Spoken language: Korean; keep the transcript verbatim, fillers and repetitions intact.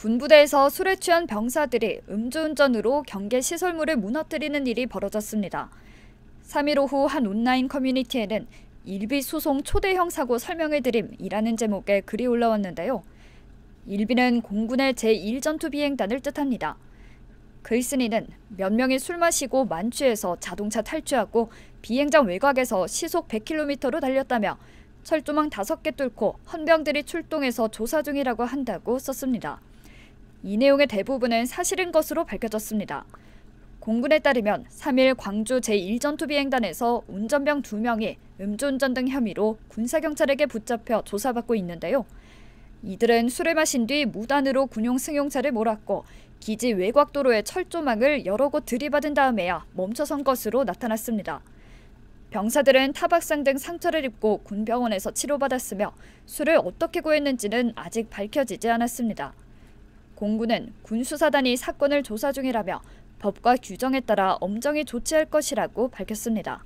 군부대에서 술에 취한 병사들이 음주운전으로 경계 시설물을 무너뜨리는 일이 벌어졌습니다. 삼일 오후 한 온라인 커뮤니티에는 일비 소송 초대형 사고 설명을 드림이라는 제목의 글이 올라왔는데요. 일비는 공군의 제일 전투 비행단을 뜻합니다. 글쓴이는 몇 명이 술 마시고 만취해서 자동차 탈취하고 비행장 외곽에서 시속 백 킬로미터로 달렸다며 철조망 다섯 개 뚫고 헌병들이 출동해서 조사 중이라고 한다고 썼습니다. 이 내용의 대부분은 사실인 것으로 밝혀졌습니다. 공군에 따르면 삼일 광주 제일 전투 비행단에서 운전병 두 명이 음주운전 등 혐의로 군사경찰에게 붙잡혀 조사받고 있는데요. 이들은 술을 마신 뒤 무단으로 군용 승용차를 몰았고 기지 외곽도로의 철조망을 여러 곳 들이받은 다음에야 멈춰선 것으로 나타났습니다. 병사들은 타박상 등 상처를 입고 군병원에서 치료받았으며 술을 어떻게 구했는지는 아직 밝혀지지 않았습니다. 공군은 군수사단이 사건을 조사 중이라며 법과 규정에 따라 엄정히 조치할 것이라고 밝혔습니다.